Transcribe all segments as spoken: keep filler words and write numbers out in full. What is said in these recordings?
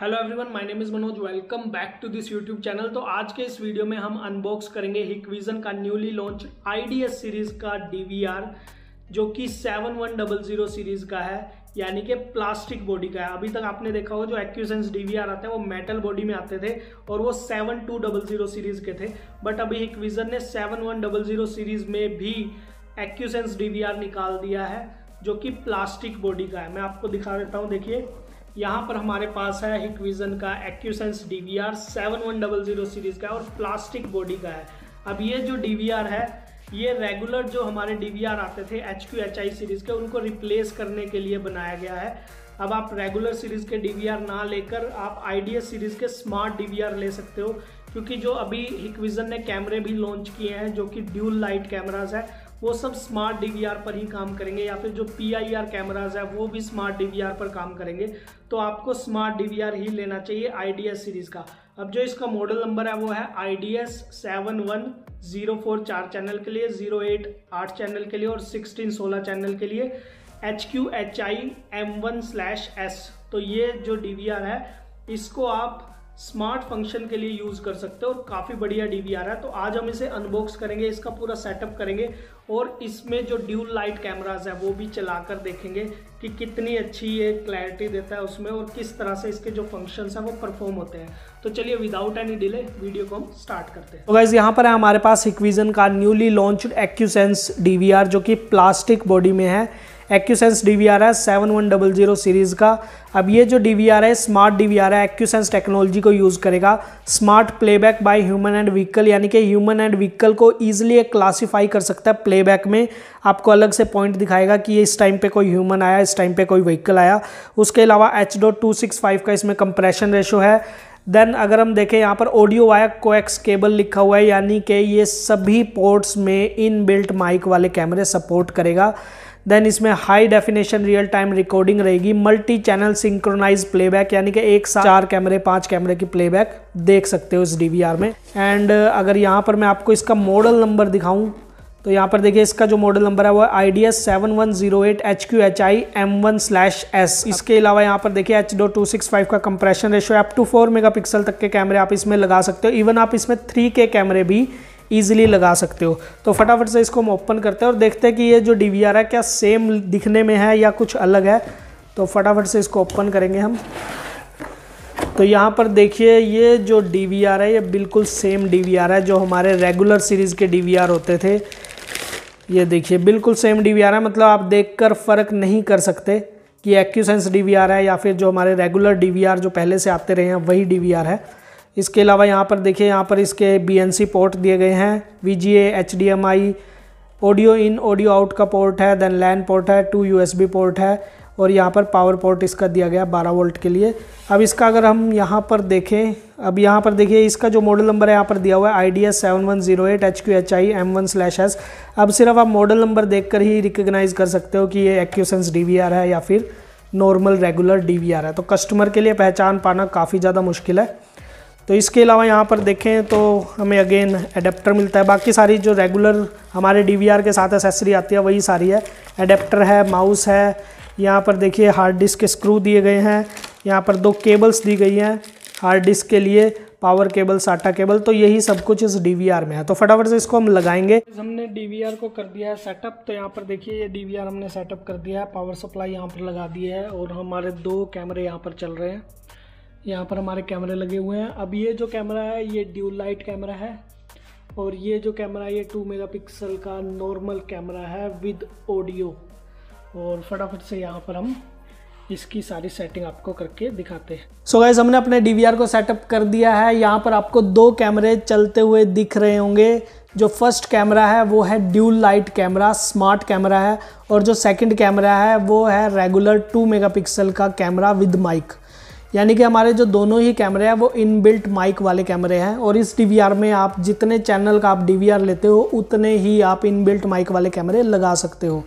Hello everyone, my name is Manoj, welcome back to this YouTube channel. तो आज के इस वीडियो में हम अनबॉक्स करेंगे हिकविजन का न्यूली लॉन्च आईडीएस सीरीज का डीवीआर, जो कि seven one double zero series का है, यानी कि प्लास्टिक बॉडी का है। अभी तक आपने देखा होगा जो एक्यूसेंस डीवीआर आते हैं वो मेटल बॉडी में आते थे और वो seven two double zero series के थे, बट अभी हिकविजन ने seven one double zero series में भी एक्यूसेंस डीवीआर निकाल दिया है जो कि प्लास्टिक बॉडी का है। मैं आपको दिखा देता हूँ, देखिए यहाँ पर हमारे पास है हिकविजन का AcuSense DVR seven one double zero series का और प्लास्टिक बॉडी का है। अब ये जो डीवीआर है, ये रेगुलर जो हमारे डीवीआर आते थे H Q H I series के, उनको रिप्लेस करने के लिए बनाया गया है। अब आप रेगुलर सीरीज़ के डीवीआर ना लेकर आप आईडीएस सीरीज़ के स्मार्ट डीवीआर ले सकते हो, क्योंकि जो अभी हिकविजन ने कैमरे भी लॉन्च किए हैं जो कि ड्यूल लाइट कैमरास है, वो सब स्मार्ट डीवीआर पर ही काम करेंगे, या फिर जो पी आई आर कैमरास है वो भी स्मार्ट डीवीआर पर काम करेंगे। तो आपको स्मार्ट डीवीआर ही लेना चाहिए आईडीएस सीरीज़ का। अब जो इसका मॉडल नंबर है वो है I D S seven one zero four चार चैनल के लिए, ज़ीरो एट आठ चैनल के लिए और सिक्सटीन सोलह चैनल के लिए H Q H I M one slash S. तो ये जो डीवीआर है इसको आप स्मार्ट फंक्शन के लिए यूज़ कर सकते हो और काफ़ी बढ़िया डीवीआर है। तो आज हम इसे अनबॉक्स करेंगे, इसका पूरा सेटअप करेंगे और इसमें जो ड्यूल लाइट कैमरास है वो भी चलाकर देखेंगे कि कितनी अच्छी ये क्लैरिटी देता है उसमें और किस तरह से इसके जो फंक्शंस हैं वो परफॉर्म होते हैं। तो चलिए विदाउट एनी डिले वीडियो को हम स्टार्ट करते हैं। तो गाइस यहाँ पर है हमारे पास हिकविजन का न्यूली लॉन्च्ड एक्यूसेंस डीवीआर जो कि प्लास्टिक बॉडी में है। एक्यूसेंस डीवीआर है seven one double zero series का। अब ये जो डीवीआर है स्मार्ट डीवीआर है, एक्यूसेंस टेक्नोलॉजी को यूज़ करेगा। Smart playback by human and vehicle, यानी कि ह्यूमन एंड व्हीकल को ईजिली क्लासीफाई कर सकता है। प्लेबैक में आपको अलग से पॉइंट दिखाएगा कि इस टाइम पे कोई ह्यूमन आया, इस टाइम पे कोई व्हीकल आया। उसके अलावा H point two six five का इसमें कंप्रेशन रेशो है। देन अगर हम देखें यहाँ पर ऑडियो वाया कोएक्स केबल लिखा हुआ है, यानी कि ये सभी पोर्ट्स में इनबिल्ट माइक वाले कैमरे सपोर्ट करेगा। देन इसमें high definition real time recording रहेगी, मल्टी चैनल सिंक्रोनाइज प्लेबैक, यानी कि एक साथ चार कैमरे पांच कैमरे की प्लेबैक देख सकते हो इस डीवीआर में। एंड अगर यहाँ पर मैं आपको इसका मॉडल नंबर दिखाऊं तो यहाँ पर देखिए इसका जो मॉडल नंबर है वो I D S seven one zero eight H Q H I M one slash S. इसके अलावा यहाँ पर देखिए H dot two six five का कंप्रेशन रेशो है। Up to four mega pixel तक के कैमरे आप इसमें लगा सकते हो, इवन आप इसमें थ्री के कैमरे भी ईजिली लगा सकते हो। तो फटाफट से इसको हम ओपन करते हैं और देखते हैं कि ये जो डीवीआर है क्या सेम दिखने में है या कुछ अलग है। तो फटाफट से इसको ओपन करेंगे हम। तो यहाँ पर देखिए ये जो डीवीआर है ये बिल्कुल सेम डीवीआर है जो हमारे रेगुलर सीरीज़ के डीवीआर होते थे। ये देखिए बिल्कुल सेम डीवीआर है, मतलब आप देखकर फ़र्क नहीं कर सकते कि एक्यूसेंस डीवीआर है या फिर जो हमारे रेगुलर डीवीआर जो पहले से आते रहे हैं वही डीवीआर है। इसके अलावा यहाँ पर देखिए यहाँ पर इसके बी एन सी पोर्ट दिए गए हैं, V G A, H D M I, audio in audio out का पोर्ट है, देन लैन पोर्ट है, two U S B port है और यहाँ पर पावर पोर्ट इसका दिया गया ट्वेल्व वोल्ट के लिए। अब इसका अगर हम यहाँ पर देखें, अब यहाँ पर देखिए इसका जो मॉडल नंबर है यहाँ पर दिया हुआ है I D S seven one zero eight H Q H I M one slash S. अब सिर्फ आप मॉडल नंबर देखकर ही रिकग्नाइज़ कर सकते हो कि ये एक्यूसेंस डीवीआर है या फिर नॉर्मल रेगुलर डीवीआर है। तो कस्टमर के लिए पहचान पाना काफ़ी ज़्यादा मुश्किल है। तो इसके अलावा यहाँ पर देखें तो हमें अगेन एडेप्टर मिलता है, बाकी सारी जो रेगुलर हमारे डीवीआर के साथ एसेसरी आती है वही सारी है। एडेप्टर है, माउस है, यहाँ पर देखिए हार्ड डिस्क के स्क्रू दिए गए हैं, यहाँ पर दो केबल्स दी गई हैं हार्ड डिस्क के लिए, पावर केबल, साटा केबल। तो यही सब कुछ इस डीवीआर में है। तो फटाफट से इसको हम लगाएंगे। हमने डीवीआर को कर दिया है सेटअप। तो यहाँ पर देखिए ये डीवीआर हमने सेटअप कर दिया है, पावर सप्लाई यहाँ पर लगा दी है और हमारे दो कैमरे यहाँ पर चल रहे हैं, यहाँ पर हमारे कैमरे लगे हुए हैं। अब ये जो कैमरा है ये ड्यूल लाइट कैमरा है और ये जो कैमरा है ये टू मेगापिक्सल का नॉर्मल कैमरा है विद ऑडियो। और फटाफट से यहाँ पर हम इसकी सारी सेटिंग आपको करके दिखाते हैं। सो गाइस हमने अपने डीवीआर को सेटअप कर दिया है। यहाँ पर आपको दो कैमरे चलते हुए दिख रहे होंगे। जो फर्स्ट कैमरा है वो है dual light camera, smart camera है, और जो सेकेंड कैमरा है वो है रेगुलर टू मेगापिक्सल का कैमरा विद माइक, यानी कि हमारे जो दोनों ही कैमरे हैं वो इनबिल्ट माइक वाले कैमरे हैं। और इस डीवीआर में आप जितने चैनल का आप डीवीआर लेते हो उतने ही आप इनबिल्ट माइक वाले कैमरे लगा सकते हो।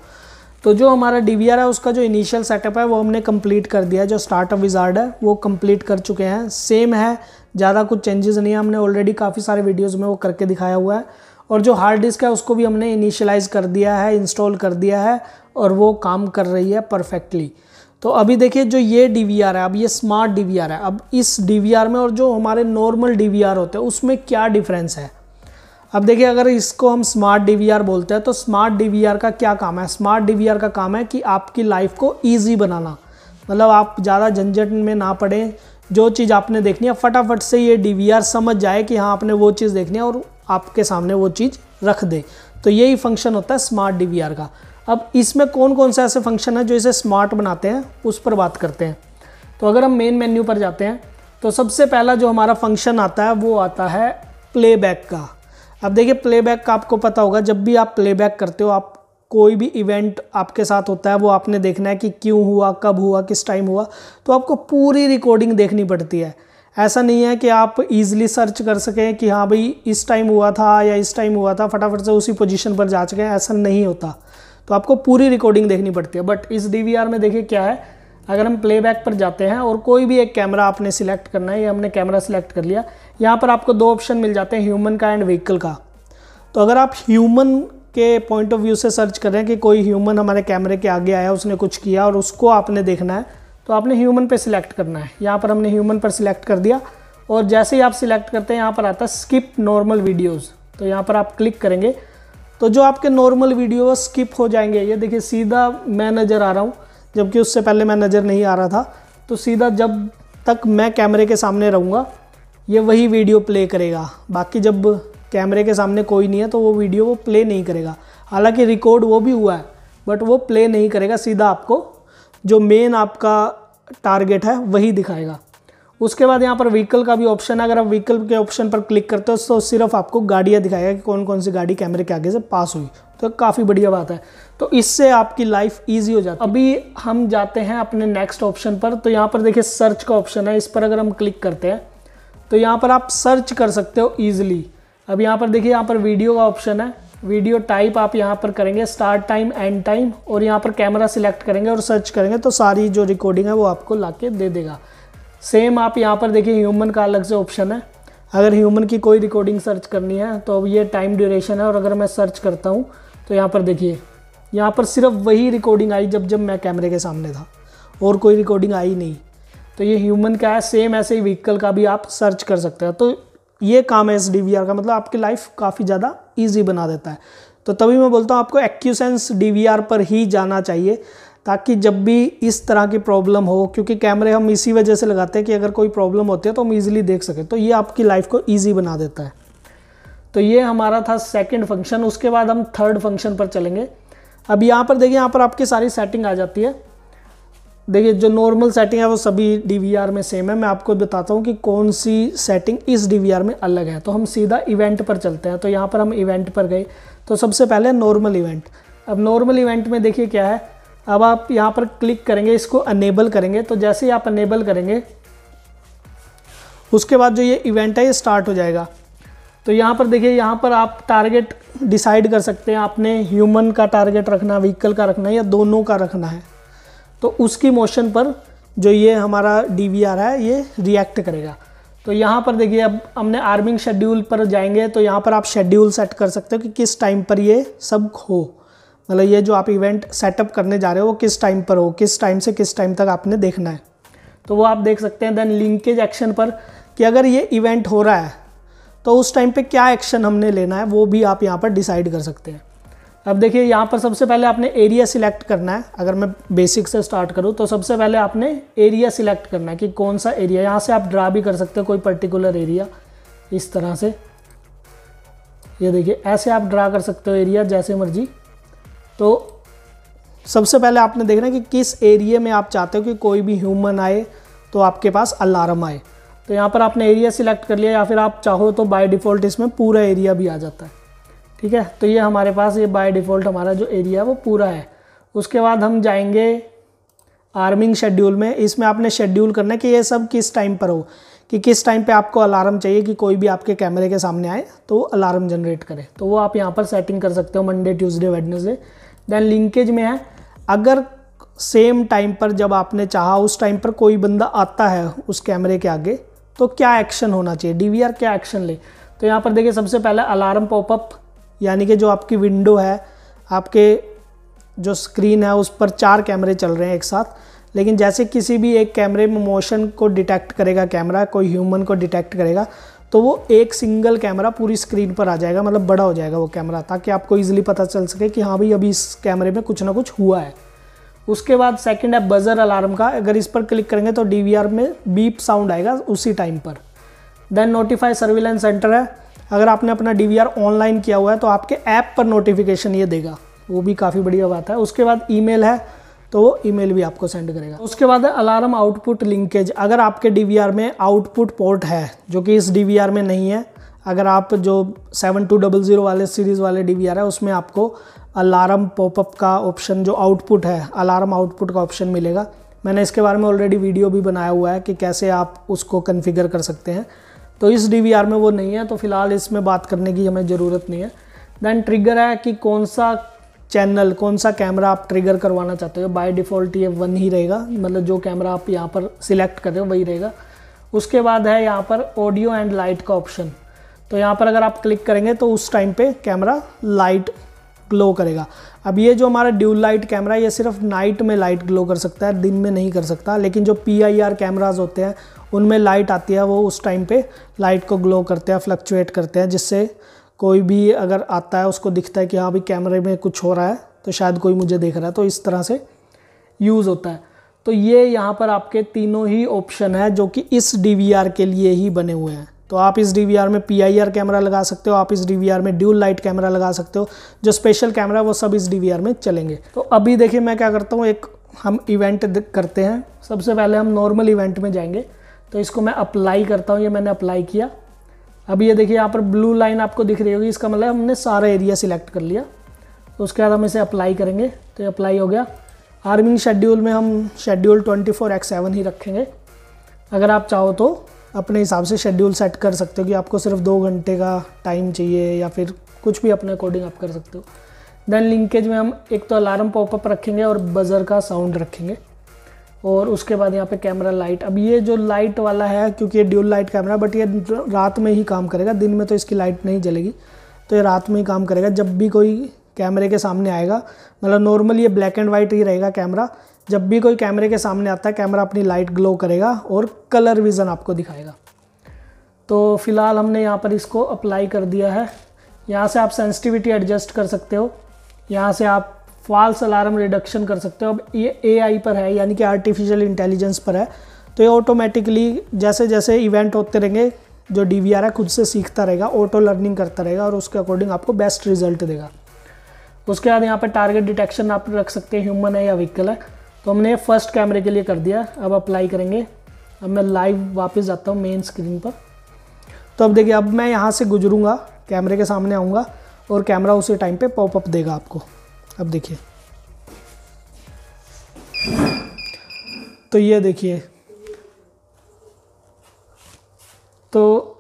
तो जो हमारा डीवीआर है उसका जो इनिशियल सेटअप है वो हमने कंप्लीट कर दिया है, जो स्टार्टअप विजार्ड है वो कंप्लीट कर चुके हैं। सेम है, ज़्यादा कुछ चेंजेस नहीं है, हमने ऑलरेडी काफ़ी सारे वीडियोज़ में वो करके दिखाया हुआ है। और जो हार्ड डिस्क है उसको भी हमने इनिशियलाइज़ कर दिया है, इंस्टॉल कर दिया है और वो काम कर रही है परफेक्टली। तो अभी देखिए जो ये डीवीआर है, अब ये स्मार्ट डीवीआर है। अब इस डीवीआर में और जो हमारे नॉर्मल डीवीआर होते हैं उसमें क्या डिफरेंस है? अब देखिए, अगर इसको हम स्मार्ट डीवीआर बोलते हैं तो स्मार्ट डीवीआर का क्या काम है? स्मार्ट डीवीआर का काम है कि आपकी लाइफ को ईजी बनाना, मतलब आप ज़्यादा झंझट में ना पड़ें। जो चीज़ आपने देखनी है फटाफट से ये डीवीआर समझ जाए कि हाँ आपने वो चीज़ देखनी है और आपके सामने वो चीज़ रख दे। तो यही फंक्शन होता है स्मार्ट डीवीआर का। अब इसमें कौन कौन से ऐसे फंक्शन है जो इसे स्मार्ट बनाते हैं उस पर बात करते हैं। तो अगर हम मेन मेन्यू पर जाते हैं तो सबसे पहला जो हमारा फंक्शन आता है वो आता है प्लेबैक का। अब देखिए प्लेबैक का आपको पता होगा, जब भी आप प्लेबैक करते हो, आप कोई भी इवेंट आपके साथ होता है वो आपने देखना है कि क्यों हुआ, कब हुआ, किस टाइम हुआ, तो आपको पूरी रिकॉर्डिंग देखनी पड़ती है। ऐसा नहीं है कि आप इजीली सर्च कर सकें कि हाँ भाई इस टाइम हुआ था या इस टाइम हुआ था, फटाफट से उसी पोजीशन पर जा सकें, ऐसा नहीं होता। तो आपको पूरी रिकॉर्डिंग देखनी पड़ती है। बट इस डीवीआर में देखिए क्या है, अगर हम प्लेबैक पर जाते हैं और कोई भी एक कैमरा आपने सिलेक्ट करना है, ये हमने कैमरा सिलेक्ट कर लिया, यहाँ पर आपको दो ऑप्शन मिल जाते हैं, ह्यूमन का एंड व्हीकल का। तो अगर आप ह्यूमन के पॉइंट ऑफ व्यू से सर्च कर रहे हैं कि कोई ह्यूमन हमारे कैमरे के आगे आया, उसने कुछ किया और उसको आपने देखना है, तो आपने ह्यूमन पे सिलेक्ट करना है। यहाँ पर हमने ह्यूमन पर सिलेक्ट कर दिया और जैसे ही आप सिलेक्ट करते हैं यहाँ पर आता है स्किप नॉर्मल वीडियोस। तो यहाँ पर आप क्लिक करेंगे तो जो आपके नॉर्मल वीडियो स्किप हो जाएंगे। ये देखिए सीधा मैं नज़र आ रहा हूँ, जबकि उससे पहले मैं नज़र नहीं आ रहा था। तो सीधा जब तक मैं कैमरे के सामने रहूँगा ये वही वीडियो प्ले करेगा, बाकी जब कैमरे के सामने कोई नहीं है तो वो वीडियो वो प्ले नहीं करेगा। हालांकि रिकॉर्ड वो भी हुआ है बट वो प्ले नहीं करेगा, सीधा आपको जो मेन आपका टारगेट है वही दिखाएगा। उसके बाद यहाँ पर व्हीकल का भी ऑप्शन है, अगर आप व्हीकल के ऑप्शन पर क्लिक करते हो तो सिर्फ आपको गाड़ियाँ दिखाएगा कि कौन कौन सी गाड़ी कैमरे के आगे से पास हुई। तो काफ़ी बढ़िया बात है, तो इससे आपकी लाइफ ईजी हो जाती है। अभी हम जाते हैं अपने नेक्स्ट ऑप्शन पर। तो यहाँ पर देखिए सर्च का ऑप्शन है, इस पर अगर हम क्लिक करते हैं तो यहाँ पर आप सर्च कर सकते हो ईजिली। अब यहाँ पर देखिए, यहाँ पर वीडियो का ऑप्शन है, वीडियो टाइप आप यहाँ पर करेंगे स्टार्ट टाइम, एंड टाइम, और यहाँ पर कैमरा सिलेक्ट करेंगे और सर्च करेंगे तो सारी जो रिकॉर्डिंग है वो आपको लाके दे देगा। सेम आप यहाँ पर देखिए ह्यूमन का अलग से ऑप्शन है, अगर ह्यूमन की कोई रिकॉर्डिंग सर्च करनी है तो अब ये टाइम ड्यूरेशन है, और अगर मैं सर्च करता हूँ तो यहाँ पर देखिए यहाँ पर सिर्फ वही रिकॉर्डिंग आई जब जब मैं कैमरे के सामने था, और कोई रिकॉर्डिंग आई नहीं। तो ये ह्यूमन का है, सेम ऐसे ही व्हीकल का भी आप सर्च कर सकते हैं। तो ये काम है इस डीवीआर का, मतलब आपकी लाइफ काफ़ी ज़्यादा इजी बना देता है। तो तभी मैं बोलता हूँ आपको एक्यूसेंस डीवीआर पर ही जाना चाहिए, ताकि जब भी इस तरह की प्रॉब्लम हो, क्योंकि कैमरे हम इसी वजह से लगाते हैं कि अगर कोई प्रॉब्लम होती है तो हम इजीली देख सकें। तो ये आपकी लाइफ को ईजी बना देता है। तो ये हमारा था सेकेंड फंक्शन। उसके बाद हम थर्ड फंक्शन पर चलेंगे। अब यहाँ पर देखिए, यहाँ पर आपकी सारी सेटिंग आ जाती है। देखिए जो नॉर्मल सेटिंग है वो सभी डीवीआर में सेम है, मैं आपको बताता हूँ कि कौन सी सेटिंग इस डीवीआर में अलग है। तो हम सीधा इवेंट पर चलते हैं। तो यहाँ पर हम इवेंट पर गए, तो सबसे पहले नॉर्मल इवेंट। अब नॉर्मल इवेंट में देखिए क्या है, अब आप यहाँ पर क्लिक करेंगे, इसको अनेबल करेंगे, तो जैसे ही आप अनेबल करेंगे उसके बाद जो ये इवेंट है ये स्टार्ट हो जाएगा। तो यहाँ पर देखिए, यहाँ पर आप टारगेट डिसाइड कर सकते हैं, आपने ह्यूमन का टारगेट रखना, व्हीकल का रखना है, या दोनों का रखना है। तो उसकी मोशन पर जो ये हमारा डीवीआर है ये रिएक्ट करेगा। तो यहाँ पर देखिए, अब हमने आर्मिंग शेड्यूल पर जाएंगे, तो यहाँ पर आप शेड्यूल सेट कर सकते हो कि किस टाइम पर ये सब हो, मतलब ये जो आप इवेंट सेटअप करने जा रहे हो वो किस टाइम पर हो, किस टाइम से किस टाइम तक आपने देखना है, तो वो आप देख सकते हैं। देन लिंकेज एक्शन पर कि अगर ये इवेंट हो रहा है तो उस टाइम पर क्या एक्शन हमने लेना है वो भी आप यहाँ पर डिसाइड कर सकते हैं। अब देखिए, यहाँ पर सबसे पहले आपने एरिया सिलेक्ट करना है। अगर मैं बेसिक से स्टार्ट करूँ तो सबसे पहले आपने एरिया सिलेक्ट करना है कि कौन सा एरिया। यहाँ से आप ड्रा भी कर सकते हो कोई पर्टिकुलर एरिया, इस तरह से ये देखिए ऐसे आप ड्रा कर सकते हो एरिया जैसे मर्जी। तो सबसे पहले आपने देखना है कि किस एरिया में आप चाहते हो कि कोई भी ह्यूमन आए तो आपके पास अलार्म आए। तो यहाँ पर आपने एरिया सिलेक्ट कर लिया, या फिर आप चाहो तो बाय डिफ़ॉल्ट इसमें पूरा एरिया भी आ जाता है, ठीक है। तो ये हमारे पास ये बाय डिफ़ॉल्ट हमारा जो एरिया है वो पूरा है। उसके बाद हम जाएंगे आर्मिंग शेड्यूल में, इसमें आपने शेड्यूल करना है कि ये सब किस टाइम पर हो, कि किस टाइम पे आपको अलार्म चाहिए कि कोई भी आपके कैमरे के सामने आए तो वो अलार्म जनरेट करे। तो वो आप यहाँ पर सेटिंग कर सकते हो Monday, Tuesday, Wednesday. Then linkage में है, अगर सेम टाइम पर जब आपने चाहा उस टाइम पर कोई बंदा आता है उस कैमरे के आगे तो क्या एक्शन होना चाहिए, डीवीआर क्या एक्शन ले। तो यहाँ पर देखिए, सबसे पहले अलार्म पॉपअप, यानी कि जो आपकी विंडो है, आपके जो स्क्रीन है उस पर चार कैमरे चल रहे हैं एक साथ, लेकिन जैसे किसी भी एक कैमरे में मोशन को डिटेक्ट करेगा कैमरा, कोई ह्यूमन को डिटेक्ट करेगा, तो वो एक सिंगल कैमरा पूरी स्क्रीन पर आ जाएगा, मतलब बड़ा हो जाएगा वो कैमरा, ताकि आपको ईजिली पता चल सके कि हाँ भाई अभी इस कैमरे में कुछ ना कुछ हुआ है। उसके बाद सेकंड है बजर अलार्म का, अगर इस पर क्लिक करेंगे तो डीवीआर में बीप साउंड आएगा उसी टाइम पर। देन नोटिफाई सर्विलेंस सेंटर है, अगर आपने अपना डीवीआर ऑनलाइन किया हुआ है तो आपके ऐप पर नोटिफिकेशन ये देगा, वो भी काफ़ी बढ़िया बात है। उसके बाद ईमेल है, तो वो ईमेल भी आपको सेंड करेगा। उसके बाद अलार्म आउटपुट लिंकेज, अगर आपके डीवीआर में आउटपुट पोर्ट है जो कि इस डीवीआर में नहीं है, अगर आप जो सेवन टू डबल ज़ीरो वाले सीरीज़ वाले डीवीआर है उसमें आपको अलार्म पॉपअप का ऑप्शन, जो आउटपुट है अलार्म आउटपुट का ऑप्शन मिलेगा। मैंने इसके बारे में ऑलरेडी वीडियो भी बनाया हुआ है कि कैसे आप उसको कन्फिगर कर सकते हैं, तो इस डीवीआर में वो नहीं है, तो फिलहाल इसमें बात करने की हमें ज़रूरत नहीं है। दैन ट्रिगर है कि कौन सा चैनल, कौन सा कैमरा आप ट्रिगर करवाना चाहते हो। बाय डिफ़ॉल्ट ये वन ही रहेगा, मतलब जो कैमरा आप यहाँ पर सिलेक्ट कर रहे हो वही रहेगा। उसके बाद है यहाँ पर ऑडियो एंड लाइट का ऑप्शन, तो यहाँ पर अगर आप क्लिक करेंगे तो उस टाइम पे कैमरा लाइट ग्लो करेगा। अब ये जो हमारा ड्यूल लाइट कैमरा है ये सिर्फ नाइट में लाइट ग्लो कर सकता है, दिन में नहीं कर सकता, लेकिन जो पी आई आर कैमराज होते हैं उनमें लाइट आती है, वो उस टाइम पे लाइट को ग्लो करते हैं, फ्लक्चुएट करते हैं, जिससे कोई भी अगर आता है उसको दिखता है कि हाँ भाई कैमरे में कुछ हो रहा है तो शायद कोई मुझे देख रहा है, तो इस तरह से यूज़ होता है। तो ये यहाँ पर आपके तीनों ही ऑप्शन है जो कि इस डी वी आर के लिए ही बने हुए हैं। तो आप इस डीवीआर में पीआईआर कैमरा लगा सकते हो, आप इस डीवीआर में ड्यूल लाइट कैमरा लगा सकते हो, जो स्पेशल कैमरा वो सब इस डीवीआर में चलेंगे। तो अभी देखिए मैं क्या करता हूँ, एक हम इवेंट करते हैं। सबसे पहले हम नॉर्मल इवेंट में जाएंगे, तो इसको मैं अप्लाई करता हूँ, ये मैंने अप्लाई किया। अब ये देखिए यहाँ पर ब्लू लाइन आपको दिख रही होगी, इसका मतलब हमने सारा एरिया सिलेक्ट कर लिया। तो उसके बाद हम इसे अप्लाई करेंगे, तो ये अप्लाई हो गया। आर्मिंग शेड्यूल में हम schedule twenty four X seven ही रखेंगे। अगर आप चाहो तो अपने हिसाब से शेड्यूल सेट कर सकते हो कि आपको सिर्फ दो घंटे का टाइम चाहिए, या फिर कुछ भी अपने अकॉर्डिंग आप कर सकते हो। देन लिंकेज में हम एक तो अलार्म पॉपअप रखेंगे और बजर का साउंड रखेंगे, और उसके बाद यहाँ पे कैमरा लाइट। अब ये जो लाइट वाला है, क्योंकि ये ड्यूल लाइट कैमरा बट ये रात में ही काम करेगा, दिन में तो इसकी लाइट नहीं जलेगी, तो ये रात में ही काम करेगा। जब भी कोई कैमरे के सामने आएगा, मतलब नॉर्मली ये ब्लैक एंड वाइट ही रहेगा कैमरा, जब भी कोई कैमरे के सामने आता है कैमरा अपनी लाइट ग्लो करेगा और कलर विज़न आपको दिखाएगा। तो फिलहाल हमने यहाँ पर इसको अप्लाई कर दिया है। यहाँ से आप सेंसिटिविटी एडजस्ट कर सकते हो, यहाँ से आप फॉल्स अलार्म रिडक्शन कर सकते हो। अब ये एआई पर है, यानी कि आर्टिफिशियल इंटेलिजेंस पर है, तो ये ऑटोमेटिकली जैसे जैसे इवेंट होते रहेंगे जो डीवीआर है खुद से सीखता रहेगा, ऑटो लर्निंग करता रहेगा और उसके अकॉर्डिंग आपको बेस्ट रिजल्ट देगा। उसके बाद यहाँ पर टारगेट डिटेक्शन आप रख सकते हैं, ह्यूमन है या व्हीकल है, तो हमने फर्स्ट कैमरे के लिए कर दिया। अब अप्लाई करेंगे। अब मैं लाइव वापस जाता हूँ मेन स्क्रीन पर। तो अब देखिए, अब मैं यहाँ से गुजरूँगा, कैमरे के सामने आऊँगा और कैमरा उसी टाइम पे पॉपअप देगा आपको। अब देखिए, तो ये देखिए, तो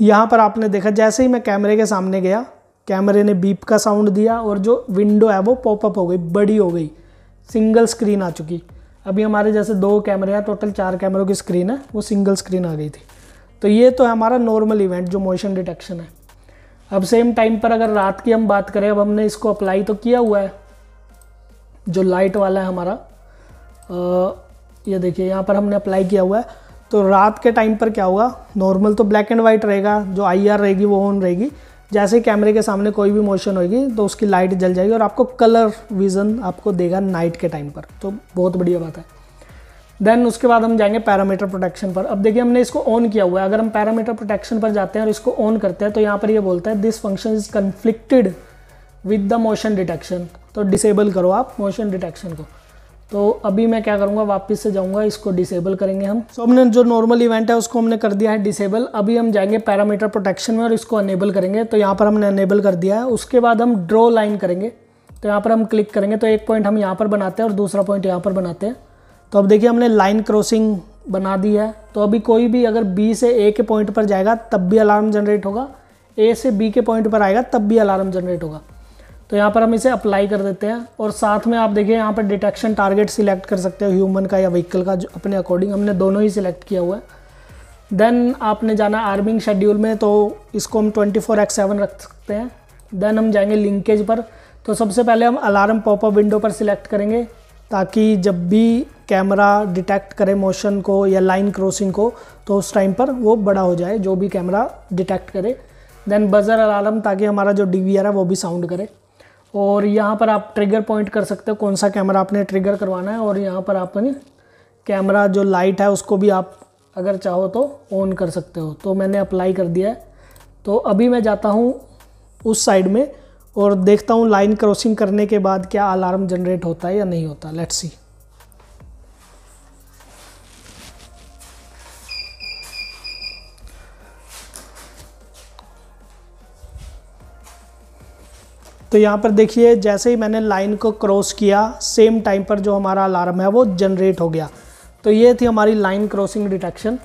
यहाँ पर आपने देखा जैसे ही मैं कैमरे के सामने गया कैमरे ने बीप का साउंड दिया और जो विंडो है वो पॉपअप हो गई, बड़ी हो गई, सिंगल स्क्रीन आ चुकी। अभी हमारे जैसे दो कैमरे हैं, टोटल चार कैमरों की स्क्रीन है, वो सिंगल स्क्रीन आ गई थी। तो ये तो हमारा नॉर्मल इवेंट जो मोशन डिटेक्शन है। अब सेम टाइम पर अगर रात की हम बात करें, अब हमने इसको अप्लाई तो किया हुआ है जो लाइट वाला है हमारा, आ, ये देखिए यहाँ पर हमने अप्लाई किया हुआ है। तो रात के टाइम पर क्या होगा, नॉर्मल तो ब्लैक एंड वाइट रहेगा, जो आई आर रहेगी वो ऑन रहेगी, जैसे ही कैमरे के सामने कोई भी मोशन होगी तो उसकी लाइट जल जाएगी और आपको कलर विज़न आपको देगा नाइट के टाइम पर, तो बहुत बढ़िया बात है। देन उसके बाद हम जाएंगे पैरामीटर प्रोटेक्शन पर। अब देखिए हमने इसको ऑन किया हुआ है, अगर हम पैरामीटर प्रोटेक्शन पर जाते हैं और इसको ऑन करते हैं तो यहाँ पर ये यह बोलता है this function is conflicted with the motion detection, तो डिसेबल करो आप मोशन डिटेक्शन को। तो अभी मैं क्या करूँगा, वापस से जाऊँगा, इसको डिसेबल करेंगे हम। सो so, हमने जो नॉर्मल इवेंट है उसको हमने कर दिया है डिसेबल। अभी हम जाएंगे पैरामीटर प्रोटेक्शन में और इसको अनेबल करेंगे, तो यहाँ पर हमने अनेबल कर दिया है। उसके बाद हम ड्रॉ लाइन करेंगे, तो यहाँ पर हम क्लिक करेंगे, तो एक पॉइंट हम यहाँ पर बनाते हैं और दूसरा पॉइंट यहाँ पर बनाते हैं। तो अब देखिए हमने लाइन क्रॉसिंग बना दी है। तो अभी कोई भी अगर बी से ए के पॉइंट पर जाएगा तब भी अलार्म जनरेट होगा, ए से बी के पॉइंट पर आएगा तब भी अलार्म जनरेट होगा। तो यहाँ पर हम इसे अप्लाई कर देते हैं और साथ में आप देखिए यहाँ पर डिटेक्शन टारगेट सिलेक्ट कर सकते हो, ह्यूमन का या व्हीकल का, जो अपने अकॉर्डिंग, हमने दोनों ही सिलेक्ट किया हुआ है। देन आपने जाना आर्मिंग शेड्यूल में, तो इसको हम ट्वेंटी फोर बाय सेवन रख सकते हैं। देन हम जाएंगे लिंकेज पर, तो सबसे पहले हम अलार्म पॉपअप विंडो पर सिलेक्ट करेंगे, ताकि जब भी कैमरा डिटेक्ट करे मोशन को या लाइन क्रॉसिंग को तो उस टाइम पर वो बड़ा हो जाए, जो भी कैमरा डिटेक्ट करे। देन बजर अलार्म, ताकि हमारा जो डीवीआर है वो भी साउंड करे। और यहाँ पर आप ट्रिगर पॉइंट कर सकते हो कौन सा कैमरा आपने ट्रिगर करवाना है, और यहाँ पर आपने कैमरा जो लाइट है उसको भी आप अगर चाहो तो ऑन कर सकते हो। तो मैंने अप्लाई कर दिया है, तो अभी मैं जाता हूँ उस साइड में और देखता हूँ लाइन क्रॉसिंग करने के बाद क्या अलार्म जनरेट होता है या नहीं होता। Let's see. तो यहाँ पर देखिए, जैसे ही मैंने लाइन को क्रॉस किया सेम टाइम पर जो हमारा अलार्म है वो जनरेट हो गया। तो ये थी हमारी लाइन क्रॉसिंग डिटेक्शन।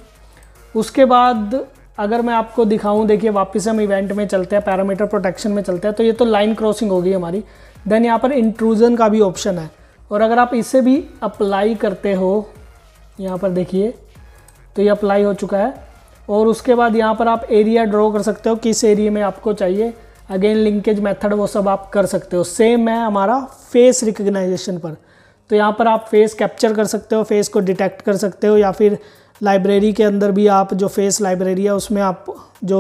उसके बाद अगर मैं आपको दिखाऊं, देखिए वापस हम इवेंट में चलते हैं, पैरामीटर प्रोटेक्शन में चलते हैं। तो ये तो लाइन क्रॉसिंग होगी हमारी। देन यहाँ पर इंट्रूजन का भी ऑप्शन है, और अगर आप इसे भी अप्लाई करते हो, यहाँ पर देखिए, तो ये अप्लाई हो चुका है। और उसके बाद यहाँ पर आप एरिया ड्रॉ कर सकते हो, किस एरिया में आपको चाहिए। अगेन लिंकेज मेथड वो सब आप कर सकते हो। सेम है हमारा फेस रिकग्नाइजेशन पर, तो यहाँ पर आप फेस कैप्चर कर सकते हो, फेस को डिटेक्ट कर सकते हो, या फिर लाइब्रेरी के अंदर भी आप जो फेस लाइब्रेरी है उसमें आप जो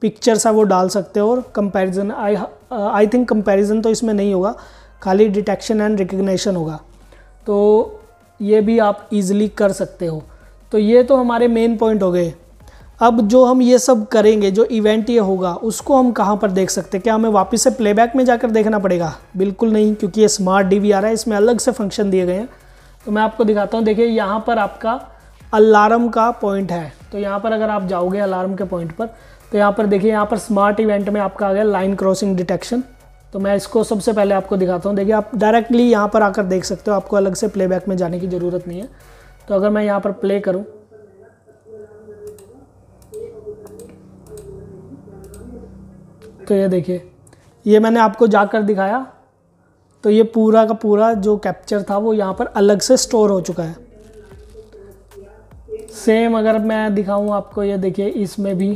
पिक्चर्स है वो डाल सकते हो। और comparison, I I think comparison तो इसमें नहीं होगा, खाली डिटेक्शन एंड रिकग्निशन होगा। तो ये भी आप इजीली कर सकते हो। तो ये तो हमारे मेन पॉइंट हो गए। अब जो हम ये सब करेंगे, जो इवेंट ये होगा, उसको हम कहाँ पर देख सकते हैं? क्या हमें वापस से प्लेबैक में जाकर देखना पड़ेगा? बिल्कुल नहीं, क्योंकि ये स्मार्ट डीवीआर है, इसमें अलग से फंक्शन दिए गए हैं। तो मैं आपको दिखाता हूँ। देखिए यहाँ पर आपका अलार्म का पॉइंट है, तो यहाँ पर अगर आप जाओगे अलार्म के पॉइंट पर, तो यहाँ पर देखिए, यहाँ पर स्मार्ट इवेंट में आपका आ गया लाइन क्रॉसिंग डिटेक्शन। तो मैं इसको सबसे पहले आपको दिखाता हूँ। देखिए आप डायरेक्टली यहाँ पर आकर देख सकते हो, आपको अलग से प्लेबैक में जाने की ज़रूरत नहीं है। तो अगर मैं यहाँ पर प्ले करूँ, तो ये देखिए, ये मैंने आपको जाकर दिखाया। तो ये पूरा का पूरा जो कैप्चर था वो यहाँ पर अलग से स्टोर हो चुका है। सेम अगर मैं दिखाऊँ आपको, ये देखिए, इसमें भी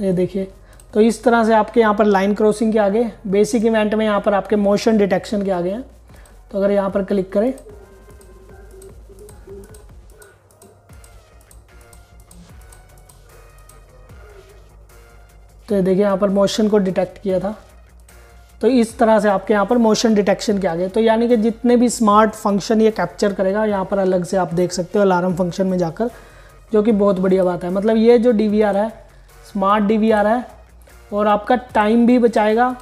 ये देखिए। तो इस तरह से आपके यहाँ पर लाइन क्रॉसिंग के आगे, बेसिक इवेंट में यहाँ पर आपके मोशन डिटेक्शन के आगे हैं। तो अगर यहाँ पर क्लिक करें, तो देखिए यहाँ पर मोशन को डिटेक्ट किया था। तो इस तरह से आपके यहाँ पर मोशन डिटेक्शन के आ गए। तो यानी कि जितने भी स्मार्ट फंक्शन ये कैप्चर करेगा, यहाँ पर अलग से आप देख सकते हो अलार्म फंक्शन में जाकर, जो कि बहुत बढ़िया बात है। मतलब ये जो डीवीआर है स्मार्ट डीवीआर है, और आपका टाइम भी बचाएगा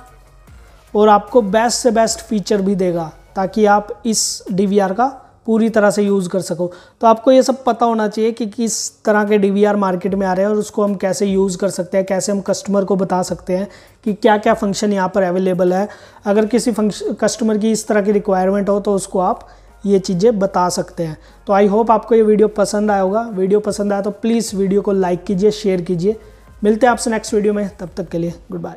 और आपको बेस्ट से बेस्ट फीचर भी देगा, ताकि आप इस डीवीआर का पूरी तरह से यूज़ कर सको। तो आपको ये सब पता होना चाहिए कि किस तरह के डीवीआर मार्केट में आ रहे हैं और उसको हम कैसे यूज़ कर सकते हैं, कैसे हम कस्टमर को बता सकते हैं कि क्या क्या फंक्शन यहाँ पर अवेलेबल है। अगर किसी फंक्शन कस्टमर की इस तरह की रिक्वायरमेंट हो तो उसको आप ये चीज़ें बता सकते हैं। तो आई होप आपको ये वीडियो पसंद आया होगा। वीडियो पसंद आया तो प्लीज़ वीडियो को लाइक कीजिए, शेयर कीजिए। मिलते हैं आपसे नेक्स्ट वीडियो में, तब तक के लिए गुड बाय।